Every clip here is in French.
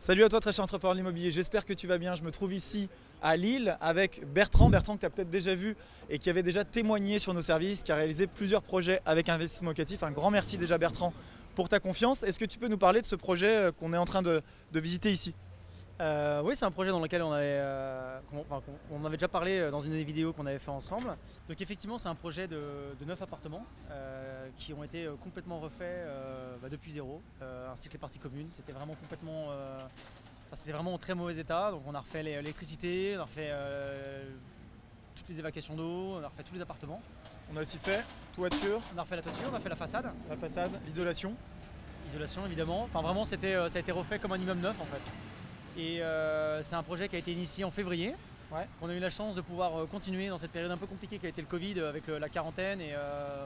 Salut à toi très cher entrepreneur de l'immobilier, j'espère que tu vas bien. Je me trouve ici à Lille avec Bertrand que tu as peut-être déjà vu et qui avait déjà témoigné sur nos services, qui a réalisé plusieurs projets avec investissement locatif. Un grand merci déjà Bertrand pour ta confiance. Est-ce que tu peux nous parler de ce projet qu'on est en train de visiter ici? Oui, c'est un projet dans lequel on avait déjà parlé dans une des vidéos qu'on avait fait ensemble. Donc effectivement, c'est un projet de 9 appartements qui ont été complètement refaits depuis zéro, ainsi que les parties communes. C'était vraiment complètement, c'était vraiment en très mauvais état. Donc on a refait l'électricité, on a refait toutes les évacuations d'eau, on a refait tous les appartements. On a aussi fait toiture. On a refait la toiture, on a fait la façade. La façade, l'isolation. L'isolation évidemment. Enfin vraiment, ça a été refait comme un immeuble neuf en fait. Et c'est un projet qui a été initié en février. Ouais. On a eu la chance de pouvoir continuer dans cette période un peu compliquée qui a été le Covid avec la quarantaine. Et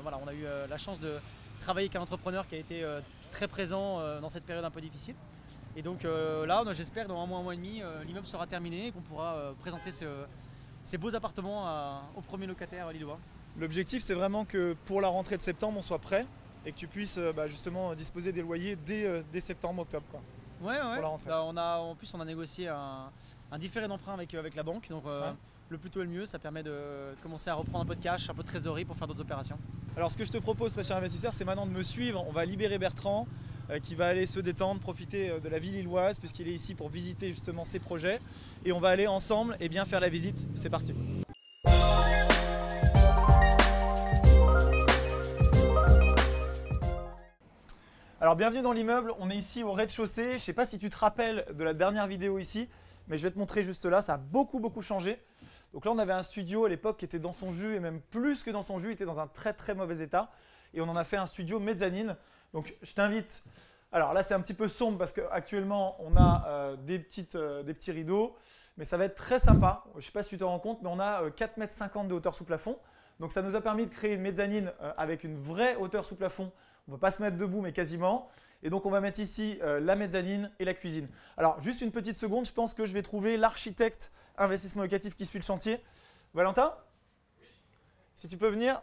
voilà, on a eu la chance de travailler avec un entrepreneur qui a été très présent dans cette période un peu difficile. Et donc là, j'espère que dans un mois et demi, l'immeuble sera terminé et qu'on pourra présenter ces beaux appartements aux premiers locataires lillois. L'objectif, c'est vraiment que pour la rentrée de septembre, on soit prêt et que tu puisses justement disposer des loyers dès septembre-octobre. Ouais. En plus, on a négocié un différé d'emprunt avec la banque. Donc, le plus tôt et le mieux, ça permet de commencer à reprendre un peu de cash, un peu de trésorerie pour faire d'autres opérations. Alors, ce que je te propose, très cher investisseur, c'est maintenant de me suivre. On va libérer Bertrand qui va aller se détendre, profiter de la ville lilloise puisqu'il est ici pour visiter justement ses projets. Et on va aller ensemble et bien faire la visite. C'est parti. Alors bienvenue dans l'immeuble, on est ici au rez-de-chaussée. Je ne sais pas si tu te rappelles de la dernière vidéo ici, mais je vais te montrer juste là, ça a beaucoup changé. Donc là on avait un studio à l'époque qui était dans son jus et même plus que dans son jus, il était dans un très mauvais état. Et on en a fait un studio mezzanine, donc je t'invite. Alors là c'est un petit peu sombre parce qu'actuellement on a des petits rideaux, mais ça va être très sympa. Je ne sais pas si tu te rends compte, mais on a 4,50 m de hauteur sous plafond. Donc ça nous a permis de créer une mezzanine avec une vraie hauteur sous plafond. On ne va pas se mettre debout, mais quasiment. Et donc, on va mettre ici la mezzanine et la cuisine. Alors, juste une petite seconde, je pense que je vais trouver l'architecte investissement locatif qui suit le chantier. Valentin, si tu peux venir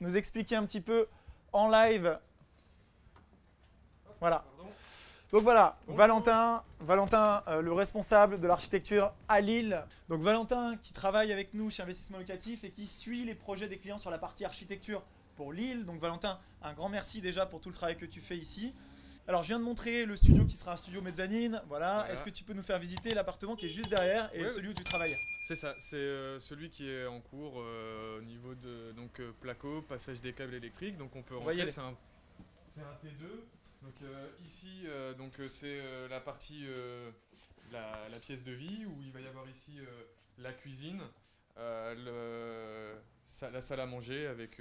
nous expliquer un petit peu en live. Voilà. Donc voilà, Valentin, le responsable de l'architecture à Lille. Donc Valentin qui travaille avec nous chez Investissement Locatif et qui suit les projets des clients sur la partie architecture pour Lille. Donc Valentin, un grand merci déjà pour tout le travail que tu fais ici. Alors je viens de montrer le studio qui sera un studio mezzanine, voilà. Est-ce que tu peux nous faire visiter l'appartement qui est juste derrière et celui où tu travailles? C'est ça, c'est celui qui est en cours au niveau de placo, passage des câbles électriques, donc on peut rentrer, c'est un T2. Donc ici c'est la partie, la pièce de vie où il va y avoir ici la cuisine, la salle à manger avec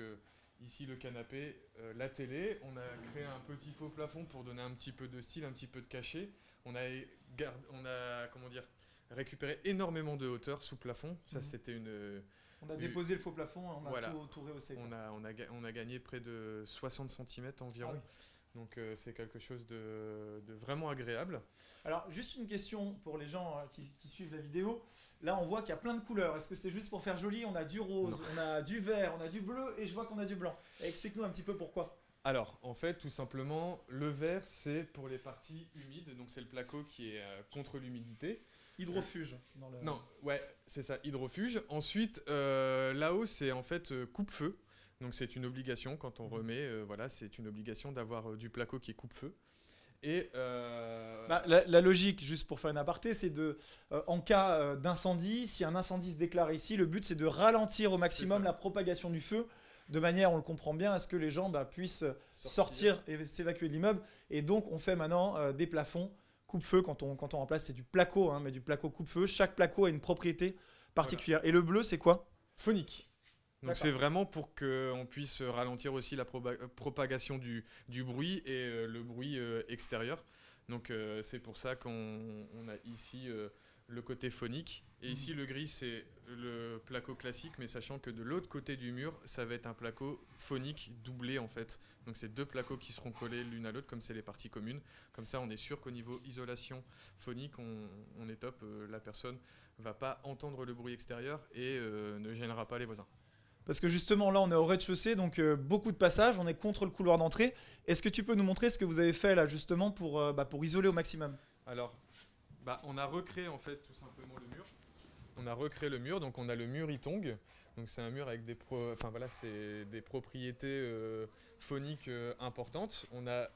ici le canapé, la télé. On a créé un petit faux plafond pour donner un petit peu de style, un petit peu de cachet. On a comment dire, récupéré énormément de hauteur sous plafond. Ça, c'était une... On a déposé le faux plafond, on a tout rehaussé. On a gagné près de 60 cm environ. Ah oui. Donc c'est quelque chose de vraiment agréable. Alors juste une question pour les gens qui suivent la vidéo. Là on voit qu'il y a plein de couleurs. Est-ce que c'est juste pour faire joli? On a du rose, on a du vert, on a du bleu et je vois qu'on a du blanc. Explique-nous un petit peu pourquoi. Alors en fait tout simplement le vert c'est pour les parties humides. Donc c'est le placo qui est contre l'humidité. Hydrofuge. C'est ça, hydrofuge. Ensuite là-haut c'est en fait coupe-feu. Donc c'est une obligation quand on remet, c'est une obligation d'avoir du placo qui est coupe-feu. Et la logique, juste pour faire un aparté, c'est de, en cas d'incendie, si un incendie se déclare ici, le but c'est de ralentir au maximum la propagation du feu, de manière, on le comprend bien, à ce que les gens puissent sortir et s'évacuer de l'immeuble. Et donc on fait maintenant des plafonds coupe-feu. Quand on remplace, c'est du placo, mais du placo coupe-feu. Chaque placo a une propriété particulière. Voilà. Et le bleu, c'est quoi? Phonique. Donc c'est vraiment pour qu'on puisse ralentir aussi la propagation du bruit et le bruit extérieur. Donc c'est pour ça qu'on a ici le côté phonique. Et ici le gris c'est le placo classique, mais sachant que de l'autre côté du mur, ça va être un placo phonique doublé en fait. Donc c'est deux placos qui seront collés l'une à l'autre comme c'est les parties communes. Comme ça on est sûr qu'au niveau isolation phonique on est top, la personne ne va pas entendre le bruit extérieur et ne gênera pas les voisins. Parce que justement, là, on est au rez-de-chaussée, donc beaucoup de passages, on est contre le couloir d'entrée. Est-ce que tu peux nous montrer ce que vous avez fait là, justement, pour isoler au maximum? Alors, bah, on a recréé en fait tout simplement le mur. On a recréé le mur, donc on a le mur Itong. Donc c'est un mur avec des, voilà, c'est des propriétés phoniques importantes. On a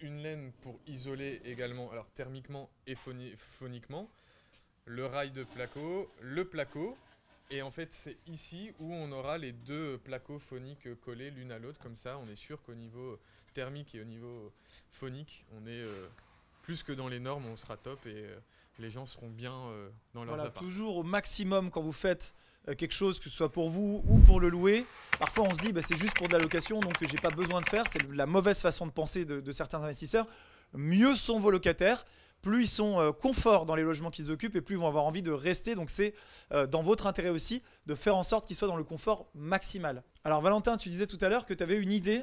une laine pour isoler également, alors thermiquement et phoniquement. Le rail de placo, le placo. Et en fait, c'est ici où on aura les deux placos phoniques collés l'une à l'autre. Comme ça, on est sûr qu'au niveau thermique et au niveau phonique, on est... plus que dans les normes, on sera top et les gens seront bien dans leurs apparts. Toujours au maximum quand vous faites quelque chose, que ce soit pour vous ou pour le louer. Parfois, on se dit, bah, c'est juste pour de la location, donc j'ai pas besoin de faire. C'est la mauvaise façon de penser de certains investisseurs. Mieux sont vos locataires, plus ils sont confort dans les logements qu'ils occupent et plus ils vont avoir envie de rester. Donc c'est dans votre intérêt aussi de faire en sorte qu'ils soient dans le confort maximal. Alors Valentin, tu disais tout à l'heure que tu avais une idée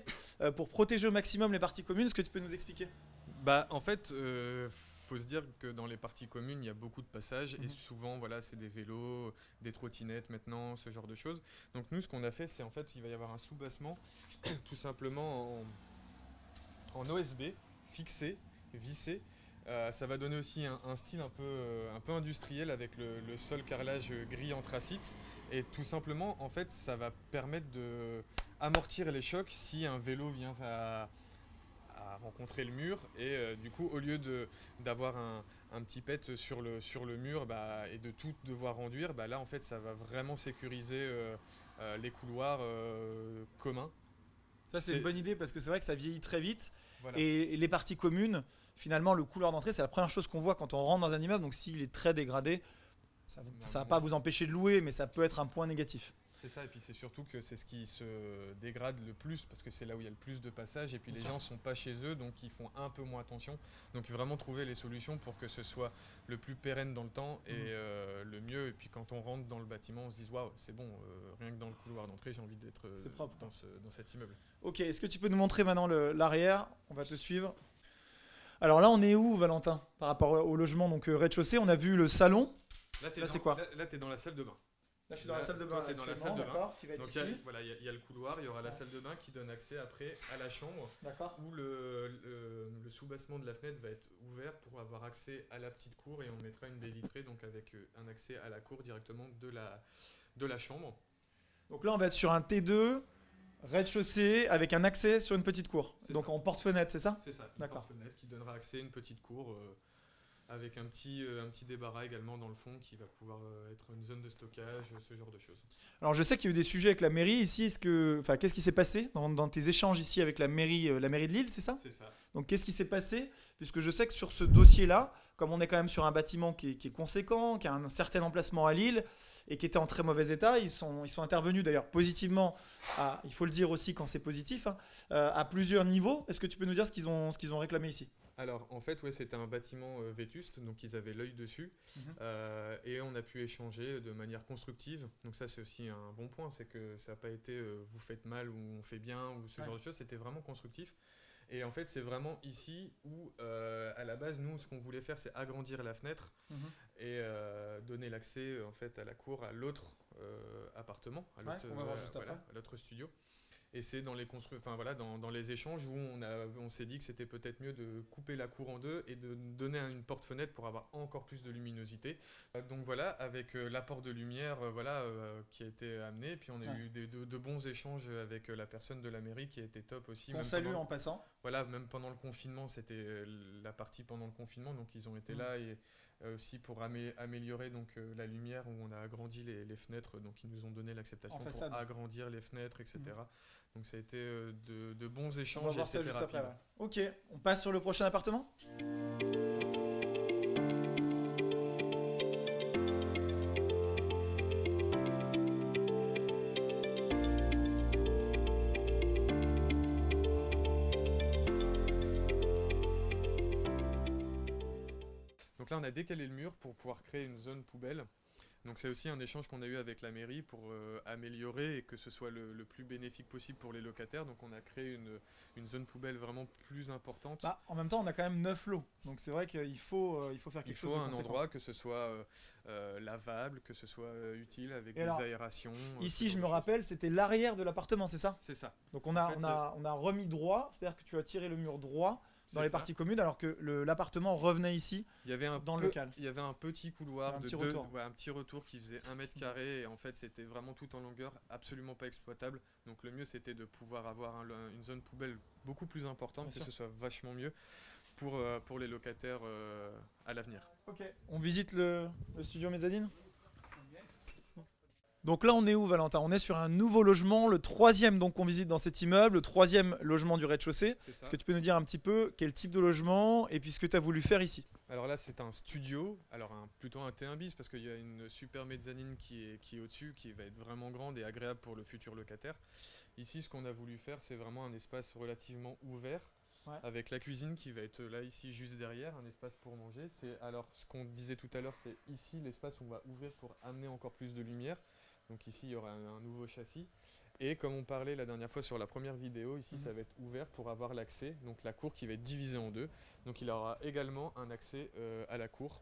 pour protéger au maximum les parties communes. Est-ce que tu peux nous expliquer? Bah, en fait, faut se dire que dans les parties communes, il y a beaucoup de passages et souvent, voilà, c'est des vélos, des trottinettes maintenant, ce genre de choses. Donc nous, ce qu'on a fait, c'est en fait, il va y avoir un soubassement tout simplement en OSB, fixé, vissé. Ça va donner aussi un style un peu industriel avec le sol carrelage gris anthracite. Et tout simplement, en fait, ça va permettre d'amortir les chocs si un vélo vient à rencontrer le mur et du coup au lieu d'avoir un petit pet sur le mur bah, et de tout devoir enduire, bah, là en fait ça va vraiment sécuriser les couloirs communs. Ça c'est une bonne idée parce que c'est vrai que ça vieillit très vite, voilà. Et les parties communes, finalement le couloir d'entrée c'est la première chose qu'on voit quand on rentre dans un immeuble, donc s'il est très dégradé, ça ne va pas vous empêcher de louer mais ça peut être un point négatif. C'est ça, et puis c'est surtout que c'est ce qui se dégrade le plus parce que c'est là où il y a le plus de passages et puis les gens ne sont pas chez eux donc ils font un peu moins attention. Donc vraiment trouver les solutions pour que ce soit le plus pérenne dans le temps et le mieux. Et puis quand on rentre dans le bâtiment, on se dit waouh, c'est bon, rien que dans le couloir d'entrée, j'ai envie d'être dans cet immeuble. Ok, est-ce que tu peux nous montrer maintenant l'arrière? On va te suivre. Alors là, on est où, Valentin, par rapport au logement? Donc rez-de-chaussée, on a vu le salon. Là, c'est quoi? Là, tu es dans la salle de bain. Là, je suis dans la salle de bain. Dans la salle de bain. Qui va être ici. Voilà, il y a le couloir, il y aura la salle de bain qui donne accès après à la chambre où le soubassement de la fenêtre va être ouvert pour avoir accès à la petite cour et on mettra une dévitrée donc avec un accès à la cour directement de la chambre. Donc là, on va être sur un T2 rez-de-chaussée avec un accès sur une petite cour. Donc ça. En porte-fenêtre, c'est ça? C'est ça, une porte-fenêtre qui donnera accès à une petite cour. Avec un petit débarras également dans le fond qui va pouvoir être une zone de stockage, ce genre de choses. Alors je sais qu'il y a eu des sujets avec la mairie ici. Qu'est-ce qui s'est passé dans tes échanges ici avec la mairie de Lille, c'est ça? C'est ça. Donc qu'est-ce qui s'est passé? Puisque je sais que sur ce dossier-là, comme on est quand même sur un bâtiment qui est conséquent, qui a un certain emplacement à Lille et qui était en très mauvais état, ils sont intervenus d'ailleurs positivement, il faut le dire aussi quand c'est positif, hein, à plusieurs niveaux. Est-ce que tu peux nous dire ce qu'ils ont réclamé ici? Alors en fait ouais, c'était un bâtiment vétuste, donc ils avaient l'œil dessus et on a pu échanger de manière constructive. Donc ça c'est aussi un bon point, c'est que ça n'a pas été vous faites mal ou on fait bien ou ce genre de choses, c'était vraiment constructif. Et en fait c'est vraiment ici où à la base nous ce qu'on voulait faire c'est agrandir la fenêtre et donner l'accès en fait à la cour, à l'autre appartement, à l'autre studio. Et c'est dans les échanges où on s'est dit que c'était peut-être mieux de couper la cour en deux et de donner une porte-fenêtre pour avoir encore plus de luminosité. Donc voilà, avec l'apport de lumière qui a été amené. Puis on a eu de bons échanges avec la personne de la mairie qui a été top aussi. On salue en passant. Voilà, même pendant le confinement, c'était la partie pendant le confinement. Donc ils ont été là et aussi pour améliorer donc, la lumière où on a agrandi les fenêtres. Donc ils nous ont donné l'acceptation pour agrandir les fenêtres, etc. Donc ça a été de bons échanges. On va voir ça juste après. Là. Ok, on passe sur le prochain appartement. Donc là on a décalé le mur pour pouvoir créer une zone poubelle. Donc c'est aussi un échange qu'on a eu avec la mairie pour améliorer et que ce soit le plus bénéfique possible pour les locataires. Donc on a créé une zone poubelle vraiment plus importante. Bah, en même temps, on a quand même 9 lots. Donc c'est vrai qu'il faut, faire quelque chose. Il faut un endroit que ce soit lavable, que ce soit utile avec des aérations. Ici, je me rappelle, c'était l'arrière de l'appartement, c'est ça? C'est ça. Donc on a remis droit, c'est-à-dire que tu as tiré le mur droit dans les parties communes, alors que l'appartement revenait ici, il y avait un dans le local. Il y avait un petit couloir, un petit retour qui faisait 1 m², et en fait c'était vraiment tout en longueur, absolument pas exploitable. Donc le mieux c'était de pouvoir avoir une zone poubelle beaucoup plus importante, que ce soit vachement mieux pour les locataires à l'avenir. Ok, on visite le studio mezzanine. Donc là on est où, Valentin? On est sur un nouveau logement, le 3e donc qu'on visite dans cet immeuble, le 3e logement du rez-de-chaussée. Est-ce que tu peux nous dire un petit peu quel type de logement et puis ce que tu as voulu faire ici? Alors là c'est un studio, alors plutôt un T1 bis parce qu'il y a une super mezzanine qui est au-dessus, qui va être vraiment grande et agréable pour le futur locataire. Ici ce qu'on a voulu faire c'est vraiment un espace relativement ouvert. Ouais. Avec la cuisine qui va être là, ici, juste derrière, un espace pour manger. Alors, ce qu'on disait tout à l'heure, c'est ici l'espace où on va ouvrir pour amener encore plus de lumière. Donc ici, il y aura un nouveau châssis. Et comme on parlait la dernière fois sur la première vidéo, ici, ça va être ouvert pour avoir l'accès. Donc la cour qui va être divisée en 2. Donc il y aura également un accès à la cour.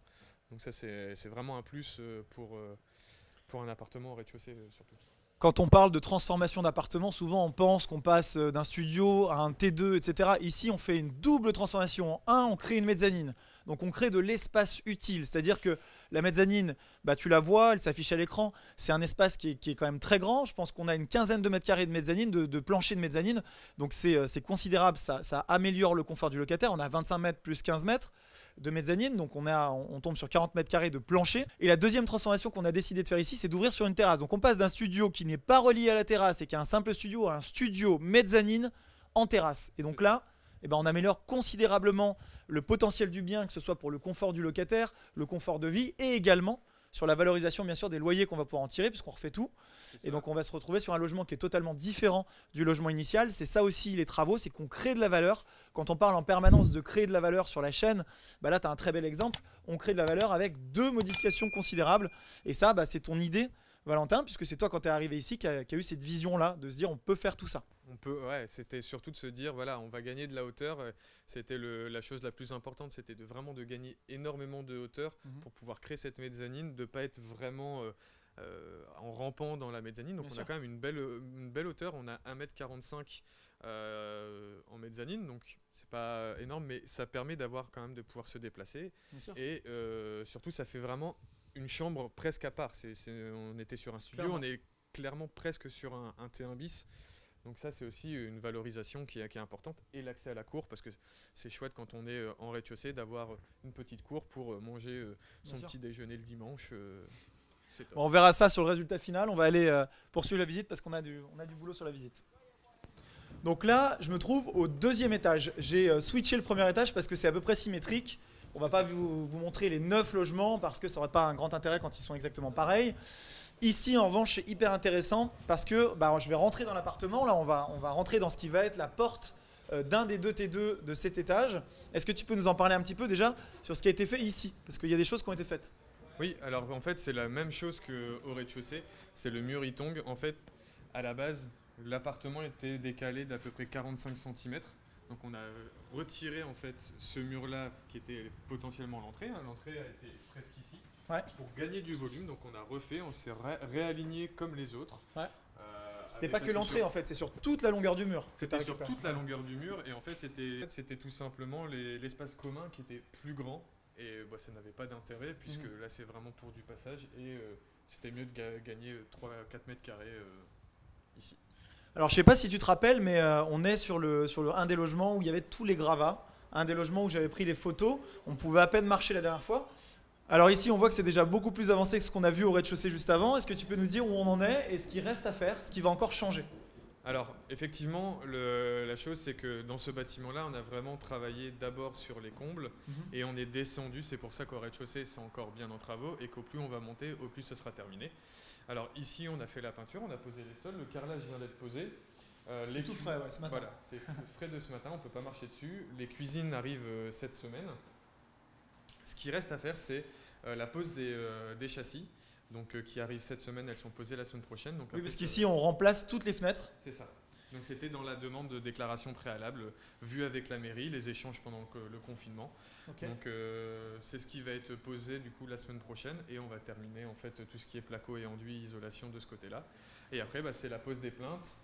Donc ça, c'est vraiment un plus pour un appartement au rez-de-chaussée surtout. Quand on parle de transformation d'appartement, souvent on pense qu'on passe d'un studio à un T2, etc. Ici, on fait une double transformation. En un, on crée une mezzanine. Donc on crée de l'espace utile. C'est-à-dire que la mezzanine, bah, tu la vois, elle s'affiche à l'écran. C'est un espace qui est quand même très grand. Je pense qu'on a une 15aine de mètres carrés de mezzanine, de plancher de mezzanine. Donc c'est considérable. Ça améliore le confort du locataire. On a 25 mètres plus 15 mètres de mezzanine, donc on tombe sur 40 mètres carrés de plancher. Et la deuxième transformation qu'on a décidé de faire ici, c'est d'ouvrir sur une terrasse. Donc on passe d'un studio qui n'est pas relié à la terrasse et qui est un simple studio à un studio mezzanine en terrasse. Et donc là, eh ben, on améliore considérablement le potentiel du bien, que ce soit pour le confort du locataire, le confort de vie et également sur la valorisation bien sûr des loyers qu'on va pouvoir en tirer puisqu'on refait tout. Et donc on va se retrouver sur un logement qui est totalement différent du logement initial. C'est ça aussi les travaux, c'est qu'on crée de la valeur. Quand on parle en permanence de créer de la valeur sur la chaîne, bah là tu as un très bel exemple. On crée de la valeur avec 2 modifications considérables. Et ça, bah, c'est ton idée, Valentin, puisque c'est toi quand tu es arrivé ici qui a eu cette vision-là de se dire on peut faire tout ça. On peut, ouais, c'était surtout de se dire voilà, on va gagner de la hauteur. C'était la chose la plus importante, c'était de gagner énormément de hauteur pour pouvoir créer cette mezzanine, de ne pas être vraiment en rampant dans la mezzanine. Donc on a quand même une belle hauteur, on a 1m45 en mezzanine, donc c'est pas énorme, mais ça permet d'avoir quand même de pouvoir se déplacer. Et surtout ça fait vraiment une chambre presque à part. On était sur un studio, on est clairement presque sur un T1 bis. Donc ça, c'est aussi une valorisation qui est importante. Et l'accès à la cour, parce que c'est chouette quand on est en rez-de-chaussée d'avoir une petite cour pour manger son petit déjeuner le dimanche. Bon, on verra ça sur le résultat final. On va aller poursuivre la visite parce qu'on a du boulot sur la visite. Donc là, je me trouve au 2e étage. J'ai switché le premier étage parce que c'est à peu près symétrique. On va pas vous montrer les 9 logements parce que ça n'aurait pas un grand intérêt quand ils sont exactement pareils. Ici, en revanche, c'est hyper intéressant parce que bah, je vais rentrer dans l'appartement. Là, on va rentrer dans ce qui va être la porte d'un des 2 T2 de cet étage. Est-ce que tu peux nous en parler un petit peu déjà sur ce qui a été fait ici? Parce qu'il y a des choses qui ont été faites. Oui, alors en fait, c'est la même chose qu'au rez-de-chaussée. C'est le mur Itong. En fait, à la base, l'appartement était décalé d'à peu près 45 cm. Donc on a retiré en fait ce mur-là qui était potentiellement l'entrée. L'entrée a été presque ici. Ouais. Pour gagner du volume, donc on a refait, on s'est réaligné comme les autres. Ouais. C'était pas que l'entrée en fait, c'est sur toute la longueur du mur. C'était sur toute la longueur du mur et en fait c'était tout simplement l'espace commun qui était plus grand et bah, ça n'avait pas d'intérêt puisque là c'est vraiment pour du passage et c'était mieux de gagner 3 à 4 m² ici. Alors je sais pas si tu te rappelles mais on est sur un des logements où il y avait tous les gravats, un des logements où j'avais pris les photos, on pouvait à peine marcher la dernière fois. Alors ici, on voit que c'est déjà beaucoup plus avancé que ce qu'on a vu au rez-de-chaussée juste avant. Est-ce que tu peux nous dire où on en est et ce qu'il reste à faire, ce qui va encore changer? Alors effectivement, la chose c'est que dans ce bâtiment-là, on a vraiment travaillé d'abord sur les combles et on est descendu. C'est pour ça qu'au rez-de-chaussée, c'est encore bien en travaux et qu'au plus on va monter, au plus ce sera terminé. Alors ici, on a fait la peinture, on a posé les sols, le carrelage vient d'être posé. C'est tout frais, ouais, ce matin. Voilà, c'est frais de ce matin, on ne peut pas marcher dessus. Les cuisines arrivent cette semaine. Ce qui reste à faire, c'est la pose des châssis donc, qui arrivent cette semaine. Elles sont posées la semaine prochaine. Donc, oui, parce qu'ici, on remplace toutes les fenêtres. C'est ça. Donc, c'était dans la demande de déclaration préalable vue avec la mairie, les échanges pendant le confinement. Okay. Donc, c'est ce qui va être posé du coup la semaine prochaine. Et on va terminer en fait tout ce qui est placo et enduit, isolation de ce côté-là. Et après, bah, c'est la pose des plinthes,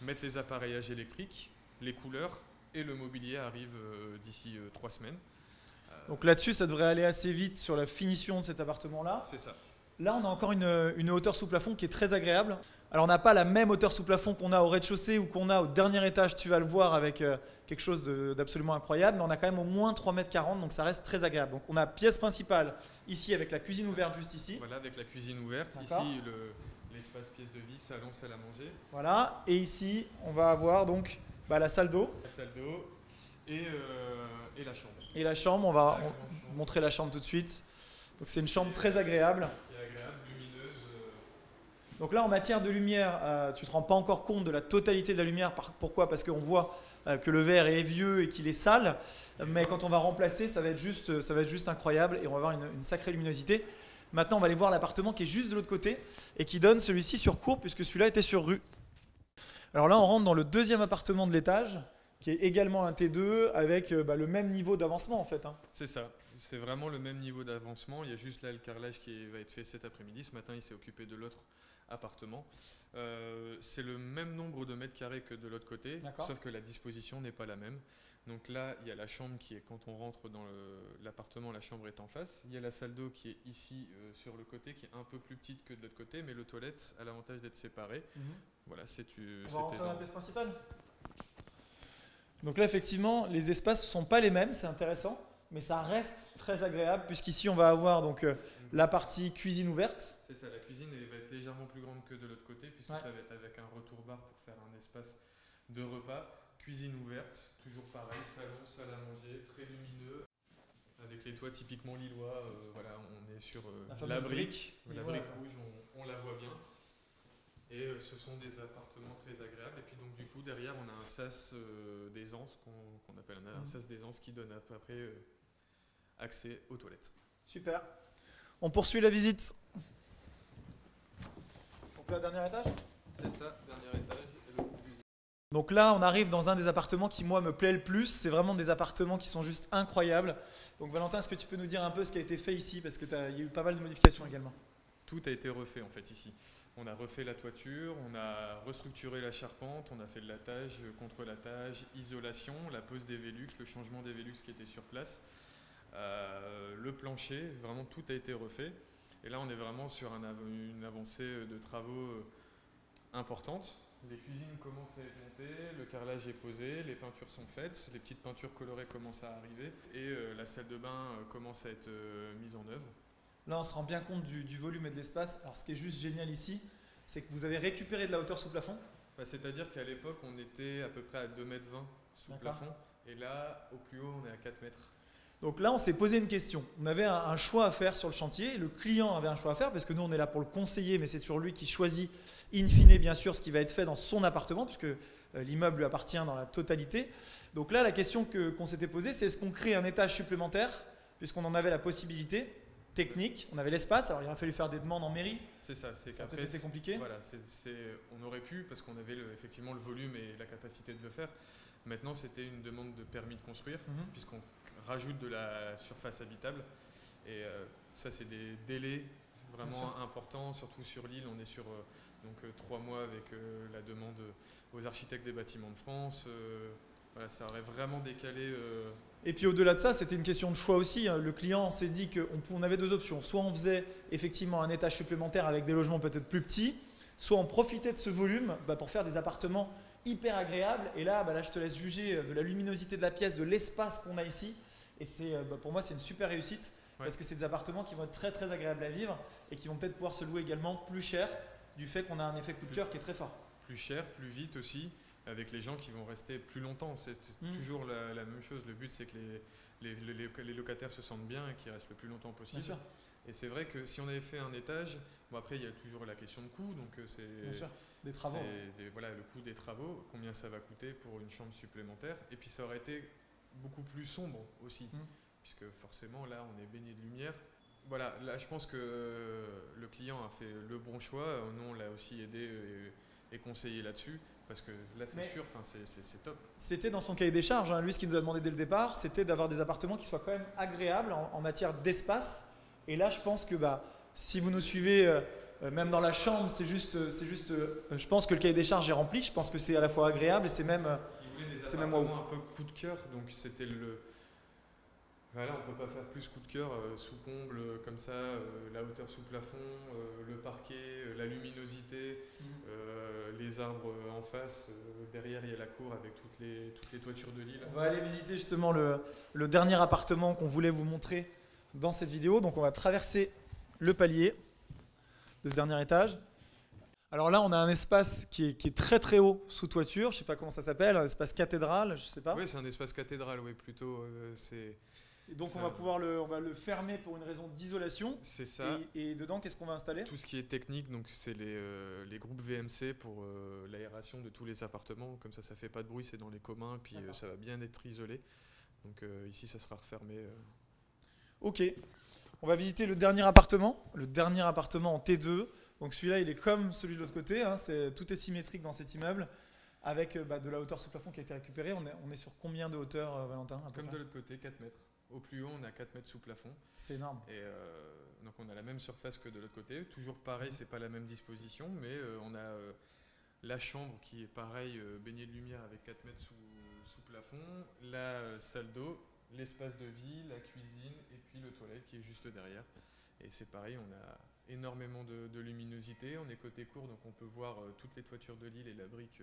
mettre les appareillages électriques, les couleurs et le mobilier arrive d'ici 3 semaines. Donc là-dessus, ça devrait aller assez vite sur la finition de cet appartement-là. C'est ça. Là, on a encore une hauteur sous plafond qui est très agréable. Alors, on n'a pas la même hauteur sous plafond qu'on a au rez-de-chaussée ou qu'on a au dernier étage, tu vas le voir, avec quelque chose d'absolument incroyable, mais on a quand même au moins 3,40 m, donc ça reste très agréable. Donc, on a pièce principale ici avec la cuisine ouverte juste ici. Voilà, avec la cuisine ouverte. Ici, l'espace pièce de vie, salon, salle à manger. Voilà, et ici, on va avoir donc la salle d'eau. La salle d'eau et la chambre. Et la chambre, on va montrer la chambre tout de suite. Donc, c'est une chambre très agréable. Donc là, en matière de lumière, tu ne te rends pas encore compte de la totalité de la lumière. Pourquoi? Parce qu'on voit que le verre est vieux et qu'il est sale. Mais quand on va remplacer, ça va être juste incroyable et on va avoir une sacrée luminosité. Maintenant, on va aller voir l'appartement qui est juste de l'autre côté et qui donne celui-ci sur cour puisque celui-là était sur rue. Alors là, on rentre dans le deuxième appartement de l'étage qui est également un T2 avec le même niveau d'avancement en fait. Hein. C'est ça, c'est vraiment le même niveau d'avancement. Il y a juste là le carrelage qui va être fait cet après-midi. Ce matin, il s'est occupé de l'autre appartement. C'est le même nombre de mètres carrés que de l'autre côté, sauf que la disposition n'est pas la même. Donc là, il y a la chambre qui est, quand on rentre dans l'appartement, la chambre est en face. Il y a la salle d'eau qui est ici sur le côté, qui est un peu plus petite que de l'autre côté, mais le toilette a l'avantage d'être séparé. Voilà, on va rentrer dans la pièce principale. Donc là, effectivement, les espaces ne sont pas les mêmes, c'est intéressant, mais ça reste très agréable, puisqu'ici, on va avoir donc, la partie cuisine ouverte. C'est ça, la cuisine va être légèrement plus grande que de l'autre côté, puisque ça va être avec un retour bar pour faire un espace de repas. Cuisine ouverte, toujours pareil, salon, salle à manger, très lumineux. Avec les toits typiquement lillois, voilà, on est sur la brique. La brique rouge, on la voit bien. Et ce sont des appartements très agréables. Et puis donc du coup, derrière, on a un sas d'aisance, qu'on appelle un sas d'aisance qui donne à peu près accès aux toilettes. Super. On poursuit la visite. Donc là, dernier étage ? C'est ça, dernier étage. Donc là, on arrive dans un des appartements qui, moi, me plaît le plus. C'est vraiment des appartements qui sont juste incroyables. Donc Valentin, est-ce que tu peux nous dire un peu ce qui a été fait ici? Parce qu'il y a eu pas mal de modifications également. Tout a été refait, en fait, ici. On a refait la toiture, on a restructuré la charpente, on a fait le lattage, contre-lattage, isolation, la pose des Vélux, le changement des Vélux qui était sur place, le plancher, vraiment tout a été refait. Et là, on est vraiment sur une avancée de travaux importante. Les cuisines commencent à être montées, le carrelage est posé, les peintures sont faites, les petites peintures colorées commencent à arriver et la salle de bain commence à être mise en œuvre. Là, on se rend bien compte du volume et de l'espace. Alors, ce qui est juste génial ici, c'est que vous avez récupéré de la hauteur sous plafond. Bah, c'est-à-dire qu'à l'époque, on était à peu près à 2,20 m sous plafond et là, au plus haut, on est à 4 m. Donc là, on s'est posé une question. On avait un choix à faire sur le chantier. Le client avait un choix à faire parce que nous, on est là pour le conseiller, mais c'est toujours lui qui choisit in fine, bien sûr, ce qui va être fait dans son appartement puisque l'immeuble lui appartient dans la totalité. Donc là, la question qu'on s'était posée, c'est est-ce qu'on crée un étage supplémentaire puisqu'on en avait la possibilité technique, on avait l'espace. Alors, il aurait fallu faire des demandes en mairie. C'est ça. Ça a peut-être été compliqué. Voilà, on aurait pu parce qu'on avait effectivement le volume et la capacité de le faire. Maintenant, c'était une demande de permis de construire puisqu'on rajoute de la surface habitable et ça c'est des délais vraiment importants, surtout sur Lille. On est sur 3 mois avec la demande aux architectes des bâtiments de France. Voilà, ça aurait vraiment décalé. Et puis au-delà de ça, c'était une question de choix aussi. Le client s'est dit qu'on avait deux options, soit on faisait effectivement un étage supplémentaire avec des logements peut-être plus petits, soit on profitait de ce volume pour faire des appartements hyper agréables. Et là, là je te laisse juger de la luminosité de la pièce, de l'espace qu'on a ici. Et pour moi, c'est une super réussite parce que c'est des appartements qui vont être très très agréables à vivre et qui vont peut-être pouvoir se louer également plus cher du fait qu'on a un effet coup de cœur qui est très fort. Plus cher, plus vite aussi, avec les gens qui vont rester plus longtemps. C'est toujours la même chose. Le but, c'est que les locataires se sentent bien et qu'ils restent le plus longtemps possible. Bien sûr. Et c'est vrai que si on avait fait un étage, bon après, il y a toujours la question de coût. Donc bien sûr, des travaux. Voilà, le coût des travaux, combien ça va coûter pour une chambre supplémentaire. Et puis ça aurait été beaucoup plus sombre aussi, puisque forcément là on est baigné de lumière. Voilà, là je pense que le client a fait le bon choix, nous on l'a aussi aidé et conseillé là-dessus, parce que là c'est sûr, c'est top. C'était dans son cahier des charges, lui ce qu'il nous a demandé dès le départ, c'était d'avoir des appartements qui soient quand même agréables en matière d'espace, et là je pense que si vous nous suivez, même dans la chambre, je pense que le cahier des charges est rempli, je pense que c'est à la fois agréable et c'est même... C'est même un peu coup de cœur, donc c'était le... Voilà, on ne peut pas faire plus coup de cœur, sous comble, comme ça, la hauteur sous plafond, le parquet, la luminosité, les arbres en face, derrière il y a la cour avec toutes les toitures de Lille. On va aller visiter justement le dernier appartement qu'on voulait vous montrer dans cette vidéo. Donc on va traverser le palier de ce dernier étage. Alors là on a un espace qui est très très haut sous toiture, je ne sais pas comment ça s'appelle, un espace cathédrale, je ne sais pas. Oui, c'est un espace cathédrale, oui, plutôt c'est... Et donc ça, on va pouvoir on va le fermer pour une raison d'isolation. C'est ça. Et dedans, qu'est-ce qu'on va installer? Tout ce qui est technique, donc c'est les groupes VMC pour l'aération de tous les appartements. Comme ça fait pas de bruit, c'est dans les communs, puis ça va bien être isolé. Donc ici, ça sera refermé. Ok. On va visiter le dernier appartement en T2. Donc celui-là, il est comme celui de l'autre côté. Hein, tout est symétrique dans cet immeuble, avec de la hauteur sous plafond qui a été récupérée. On est sur combien de hauteur, Valentin? Comme de l'autre côté, 4 mètres. Au plus haut, on a 4 mètres sous plafond. C'est énorme. Et donc on a la même surface que de l'autre côté. Toujours pareil, c'est pas la même disposition, mais on a la chambre qui est pareil, baignée de lumière avec 4 mètres sous plafond, la salle d'eau, l'espace de vie, la cuisine et puis le toilette qui est juste derrière. Et c'est pareil, on a énormément de luminosité. On est côté court, donc on peut voir toutes les toitures de Lille et la brique.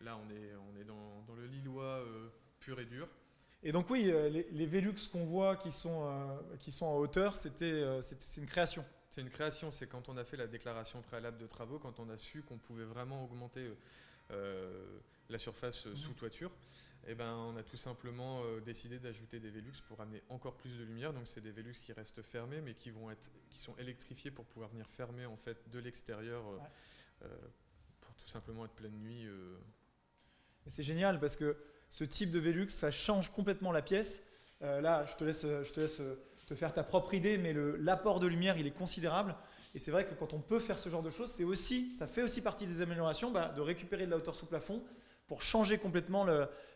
Là, on est dans le Lillois pur et dur. Et donc oui, les Vélux qu'on voit qui sont en hauteur, c'est une création. C'est une création, c'est quand on a fait la déclaration préalable de travaux, quand on a su qu'on pouvait vraiment augmenter la surface sous toiture, et ben, on a tout simplement décidé d'ajouter des Vélux pour amener encore plus de lumière. Donc c'est des Vélux qui restent fermés, mais qui sont électrifiés pour pouvoir venir fermer en fait, de l'extérieur, pour tout simplement être pleine nuit. C'est génial parce que ce type de Vélux, ça change complètement la pièce. Là, je te laisse te faire ta propre idée, mais l'apport de lumière, il est considérable. Et c'est vrai que quand on peut faire ce genre de choses, ça fait aussi partie des améliorations, de récupérer de la hauteur sous plafond pour changer complètement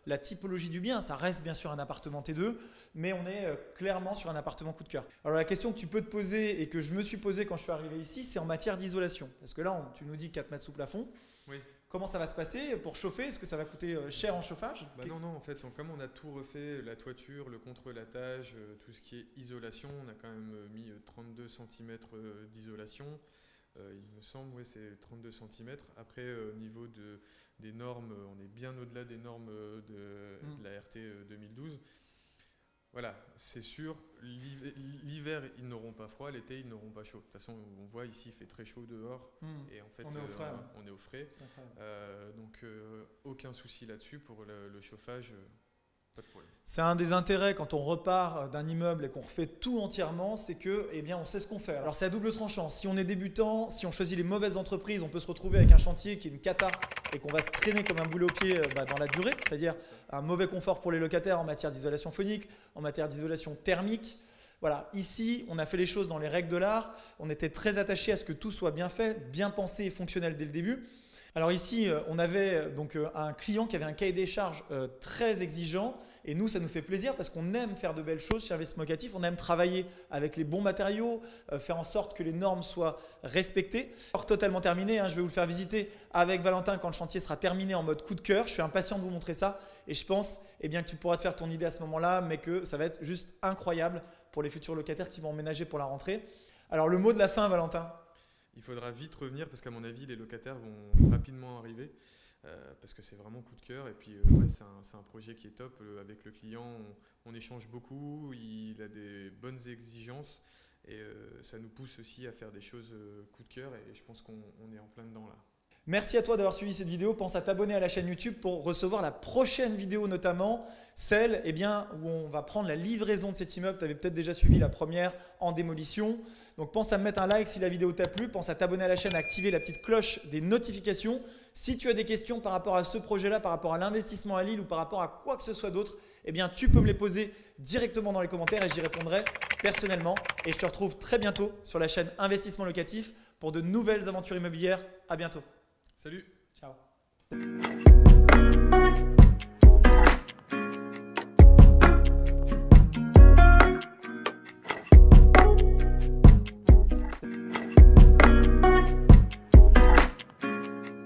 la typologie du bien. Ça reste bien sûr un appartement T2, mais on est clairement sur un appartement coup de cœur. Alors la question que tu peux te poser et que je me suis posée quand je suis arrivé ici, c'est en matière d'isolation. Parce que là, tu nous dis 4 mètres sous plafond. Oui. Comment ça va se passer pour chauffer? Est-ce que ça va coûter cher en chauffage? Non, en fait, comme on a tout refait, la toiture, le contre-lattage, tout ce qui est isolation, on a quand même mis 32 cm d'isolation. Il me semble, oui, c'est 32 cm. Après, au niveau des normes, on est bien au-delà des normes de la RT 2012. Voilà, c'est sûr, l'hiver ils n'auront pas froid, l'été ils n'auront pas chaud. De toute façon, on voit ici, il fait très chaud dehors et en fait on est au frais. On est au frais. Donc aucun souci là-dessus pour le chauffage, pas de problème. C'est un des intérêts quand on repart d'un immeuble et qu'on refait tout entièrement, c'est que on sait ce qu'on fait. Alors c'est à double tranchant, si on est débutant, si on choisit les mauvaises entreprises, on peut se retrouver avec un chantier qui est une cata et qu'on va se traîner comme un boule au pied dans la durée, c'est-à-dire un mauvais confort pour les locataires en matière d'isolation phonique, en matière d'isolation thermique. Voilà, ici, on a fait les choses dans les règles de l'art, on était très attaché à ce que tout soit bien fait, bien pensé et fonctionnel dès le début. Alors ici, on avait donc un client qui avait un cahier des charges très exigeant et nous, ça nous fait plaisir parce qu'on aime faire de belles choses chez Investissement Locatif, on aime travailler avec les bons matériaux, faire en sorte que les normes soient respectées. Alors, totalement terminé, je vais vous le faire visiter avec Valentin quand le chantier sera terminé en mode coup de cœur. Je suis impatient de vous montrer ça et je pense que tu pourras te faire ton idée à ce moment-là, mais que ça va être juste incroyable pour les futurs locataires qui vont emménager pour la rentrée. Alors le mot de la fin, Valentin? Il faudra vite revenir parce qu'à mon avis, les locataires vont rapidement arriver parce que c'est vraiment coup de cœur. Et puis, c'est un projet qui est top. Avec le client, on échange beaucoup, il a des bonnes exigences et ça nous pousse aussi à faire des choses coup de cœur et je pense qu'on est en plein dedans là. Merci à toi d'avoir suivi cette vidéo. Pense à t'abonner à la chaîne YouTube pour recevoir la prochaine vidéo notamment, celle où on va prendre la livraison de cet immeuble. Tu avais peut-être déjà suivi la première en démolition. Donc pense à me mettre un like si la vidéo t'a plu. Pense à t'abonner à la chaîne, à activer la petite cloche des notifications. Si tu as des questions par rapport à ce projet-là, par rapport à l'investissement à Lille ou par rapport à quoi que ce soit d'autre, tu peux me les poser directement dans les commentaires et j'y répondrai personnellement. Et je te retrouve très bientôt sur la chaîne Investissement Locatif pour de nouvelles aventures immobilières. À bientôt. Salut!